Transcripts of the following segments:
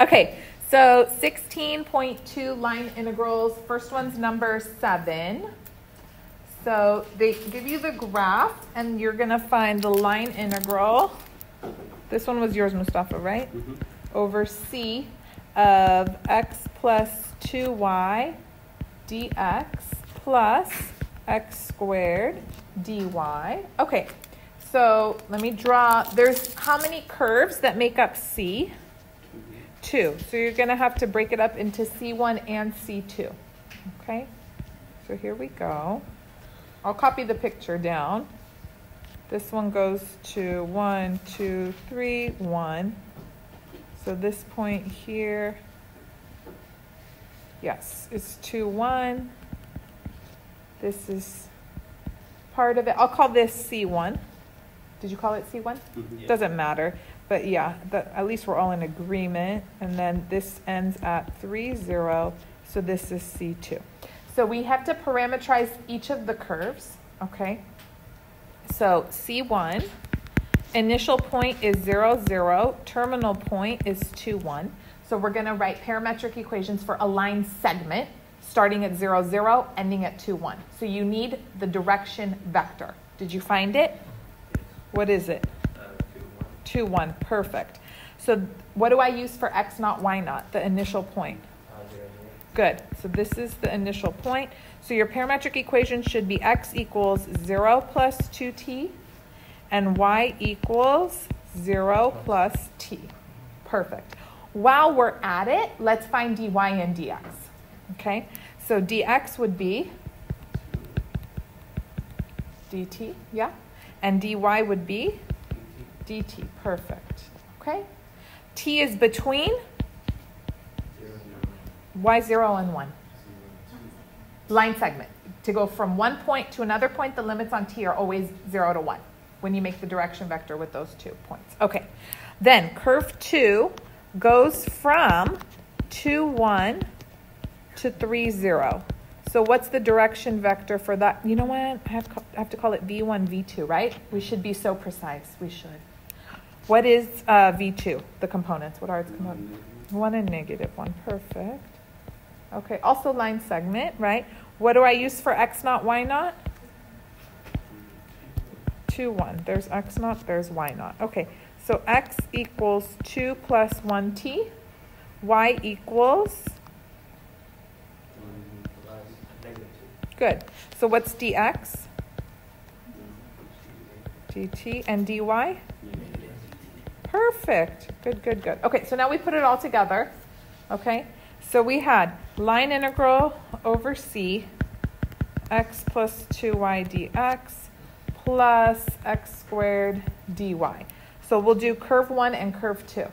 Okay, so 16.2 line integrals. First one's number 7. So they give you the graph, and you're going to find the line integral. This one was yours, Mustafa, right? Mm-hmm. Over C of x plus 2y dx plus x squared dy. Okay, so let me draw. There's how many curves that make up C? 2. So you're going to have to break it up into C1 and C2. Okay, so here we go. I'll copy the picture down. This one goes to 1, 2, 3, 1. So this point here, yes, it's 2, 1. This is part of it. I'll call this C1. Did you call it C1? Yeah. Doesn't matter. But yeah, at least we're all in agreement. And then this ends at 3, 0. So this is C2. So we have to parameterize each of the curves, okay? So C1, initial point is 0, 0. Terminal point is 2, 1. So we're going to write parametric equations for a line segment starting at 0, 0, ending at 2, 1. So you need the direction vector. Did you find it? What is it? 2, 1. Perfect. So what do I use for x naught, y naught, the initial point? Good. So this is the initial point. So your parametric equation should be x equals 0 plus 2t and y equals 0 plus t. Perfect. While we're at it, let's find dy and dx. Okay? So dx would be dt, yeah? And dy would be dt. Perfect. Okay? T is between y 0 and 1. Line segment. To go from one point to another point, the limits on t are always 0 to 1 when you make the direction vector with those 2 points. Okay. Then curve 2 goes from 2, 1 to 3, 0. So what's the direction vector for that? You know what? I have to call it v1, v2, right? We should be so precise. We should. What is v2? The components. What are its components? 1 and -1. Perfect. Okay, also line segment, right? What do I use for x naught, y naught? 2, 1. There's x naught, there's y naught. Okay, so x equals 2 plus 1t. Y equals? Good. So what's dx? dt. And dy? Perfect. Good, good, good. Okay, so now we put it all together. Okay, so we had line integral over C, x plus 2y dx plus x squared dy. So we'll do curve 1 and curve 2.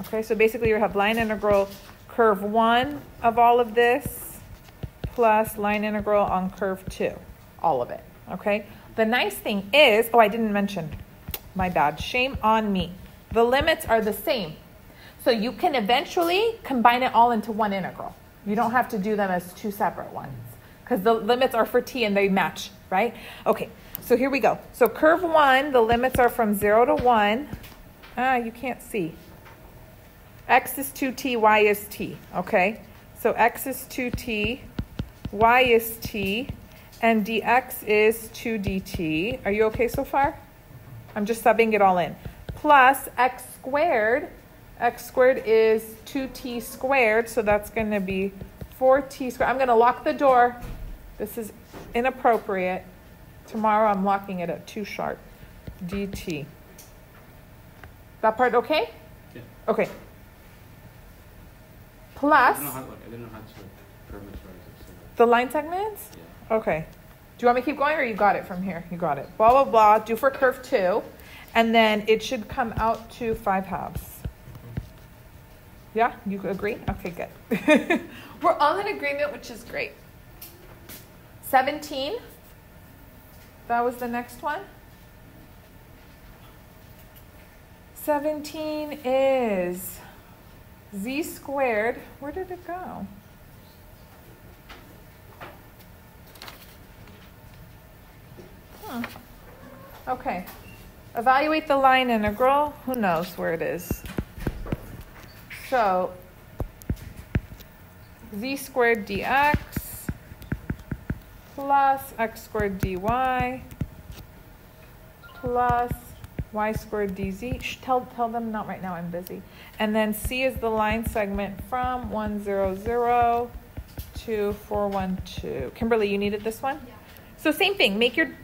Okay, so basically you have line integral curve 1 of all of this plus line integral on curve 2, all of it. Okay, the nice thing is, oh, I didn't mention, my bad, shame on me. The limits are the same. So you can eventually combine it all into one integral. You don't have to do them as 2 separate ones because the limits are for t and they match, right? Okay, so here we go. So curve 1, the limits are from 0 to 1. Ah, you can't see. X is 2t, y is t, okay? So x is 2t, y is t, and dx is 2dt. Are you okay so far? I'm just subbing it all in. Plus x squared. X squared is 2t squared, so that's going to be 4t squared. I'm going to lock the door. This is inappropriate. Tomorrow I'm locking it at 2 sharp dt. That part okay? Yeah. Okay. Plus I didn't know how to parameterize it. The line segments? Yeah. Okay. Do you want me to keep going or you got it from here? You got it. Blah, blah, blah. Do for curve 2. And then it should come out to 5/2. Yeah, you agree? Okay, good. We're all in agreement, which is great. 17, that was the next one. 17 is z squared. Where did it go? Okay, evaluate the line integral. Who knows where it is? So z squared dx plus x squared dy plus y squared dz. Shh, tell them not right now, I'm busy. And then C is the line segment from 100 to 412. Kimberly, you needed this one? Yeah. So same thing,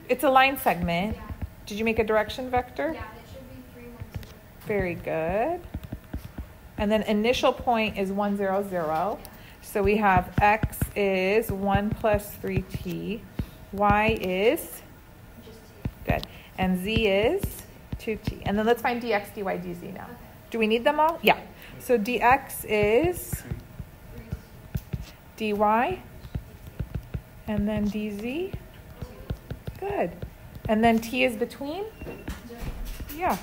it's a line segment. Yeah. Did you make a direction vector? Yeah, it should be 310. Very good. And then initial point is 100. Yeah. So we have x is 1 plus 3t, y is just t. Good. And z is 2t. And then let's find dx, dy, dz now. Okay. Do we need them all? Yeah. So dx is dy, and then dz. Good. And then t is between? Yeah.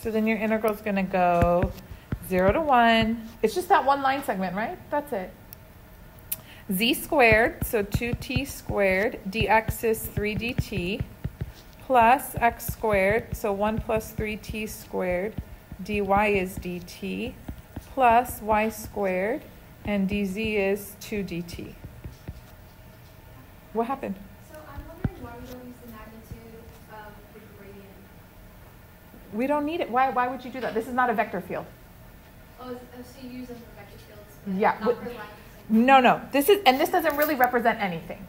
So then your integral is going to go 0 to 1. It's just that one line segment, right? That's it. Z squared, so 2t squared, dx is 3dt, plus x squared, so 1 plus 3t squared, dy is dt, plus y squared, and dz is 2dt. What happened? So I'm wondering why we don't use the magnitude of the gradient. We don't need it. Why would you do that? This is not a vector field. Oh, so you use them for vector fields? Yeah. Not for line. No. This doesn't really represent anything.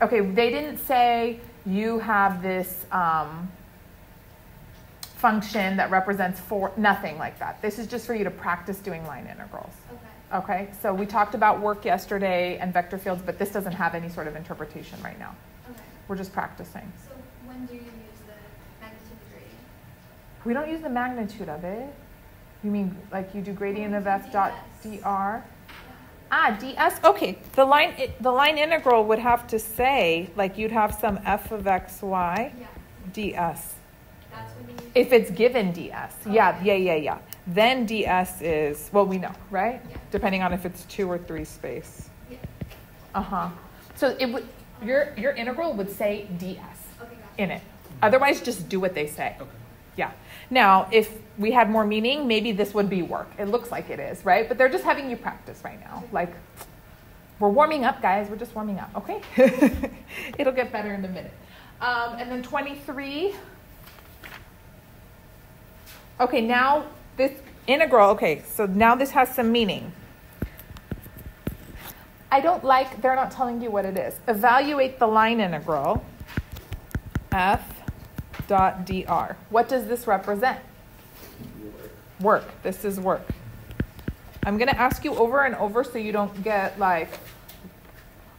Okay. Okay, they didn't say you have this function that represents nothing like that. This is just for you to practice doing line integrals. Okay, so we talked about work yesterday and vector fields, but this doesn't have any sort of interpretation right now. Okay. We're just practicing. So when do you use the magnitude of gradient? We don't use the magnitude of it. You mean like you do gradient of f dot dr? ds. Okay, the line integral would have to say, like, you'd have some f of xy ds. That's what we need. If it's given ds. Okay. Yeah. Then ds is, well, we know, right? Yeah. Depending on if it's 2 or 3 space. Yeah. So it would, your integral would say ds in it. Otherwise, just do what they say. Okay. Yeah. Now, if we had more meaning, maybe this would be work. It looks like it is, right? But they're just having you practice right now. Like, we're warming up, guys. We're just warming up, okay? It'll get better in a minute. And then 23. Okay, now this integral, okay, so now this has some meaning. They're not telling you what it is. Evaluate the line integral, f dot dr. What does this represent? Work. This is work. I'm going to ask you over and over so you don't get, like,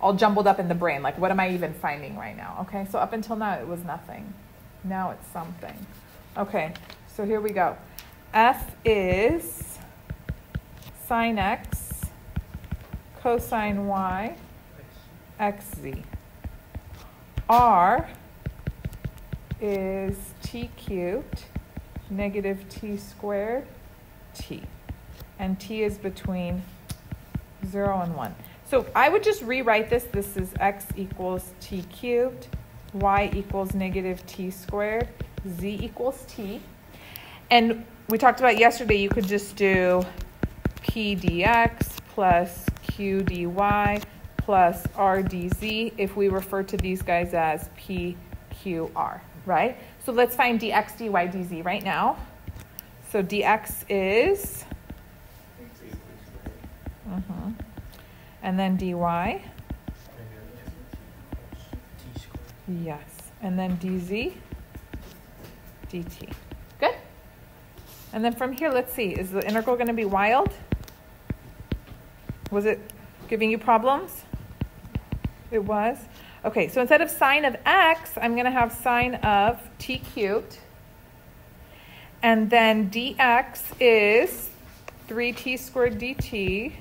all jumbled up in the brain. Like, what am I even finding right now? Okay, so up until now it was nothing. Now it's something. Okay, so here we go. F is sine x cosine y xz. R is t cubed negative t squared t. And t is between 0 and 1. So I would just rewrite this. This is x equals t cubed, y equals negative t squared, z equals t. And we talked about yesterday, you could just do p dx plus q dy plus r dz if we refer to these guys as p, q, r, right? So let's find dx, dy, dz right now. So dx is, and then dy, yes, and then dz, dt. Good. And then from here, let's see, is the integral going to be wild? Was it giving you problems? It was? Okay, so instead of sine of x, I'm going to have sine of t cubed. And then dx is 3t squared dt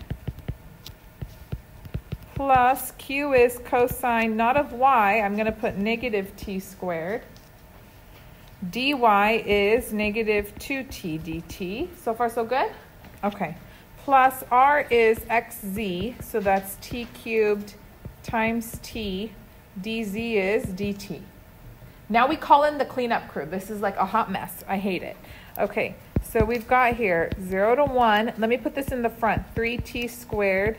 plus q is cosine, not of y, I'm going to put negative t squared. dy is negative 2t dt. So far, so good? Okay. Plus r is xz, so that's t cubed times t. dz is dt. Now we call in the cleanup crew. This is like a hot mess. I hate it. Okay, So we've got here 0 to 1. Let me put this in the front. 3t squared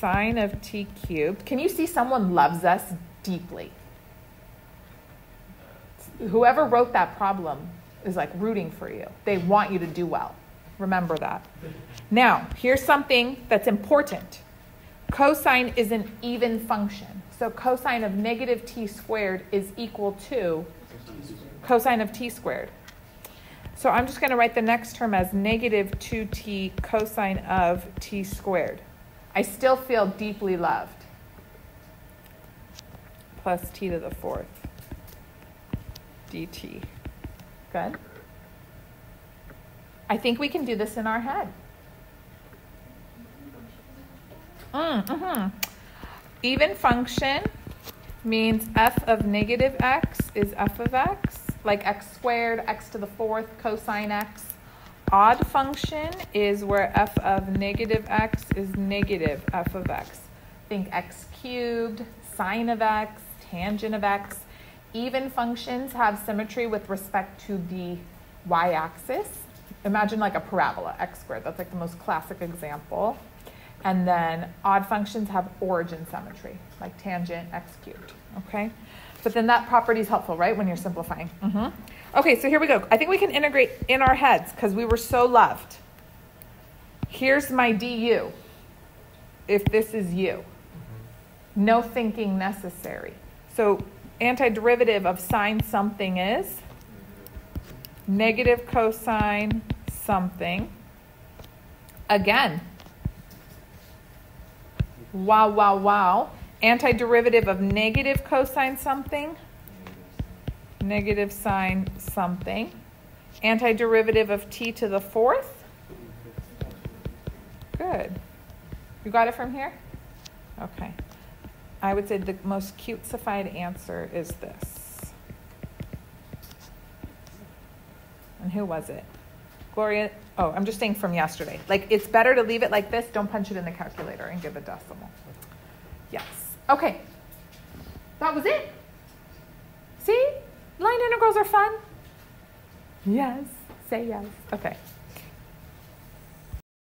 sine of t cubed. Can you see someone loves us deeply? Whoever wrote that problem is like rooting for you. They want you to do well. Remember that. Now, here's something that's important. Cosine is an even function. So cosine of negative t squared is equal to cosine of t squared. So I'm just going to write the next term as negative 2t cosine of t squared. I still feel deeply loved. Plus t to the fourth dt. Good? I think we can do this in our head. Even function means f of negative x is f of x, like x squared, x to the fourth, cosine x. Odd function is where f of negative x is negative f of x. Think x cubed, sine of x, tangent of x. Even functions have symmetry with respect to the y-axis. Imagine like a parabola, x squared. That's like the most classic example. And then odd functions have origin symmetry, like tangent x cubed, okay? But then that property is helpful, right, when you're simplifying. Okay, so here we go. I think we can integrate in our heads because we were so loved. Here's my du, if this is u. No thinking necessary. So antiderivative of sine something is negative cosine something. Again. Wow, wow, wow. Antiderivative of negative cosine something, negative sine something. Antiderivative of t to the fourth. Good. You got it from here? Okay. I would say the most cutesified answer is this. And who was it? Gloria? Oh, I'm just saying from yesterday. Like, it's better to leave it like this. Don't punch it in the calculator and give a decimal. Yes. Okay, that was it. See, line integrals are fun. Yes, say yes. Okay.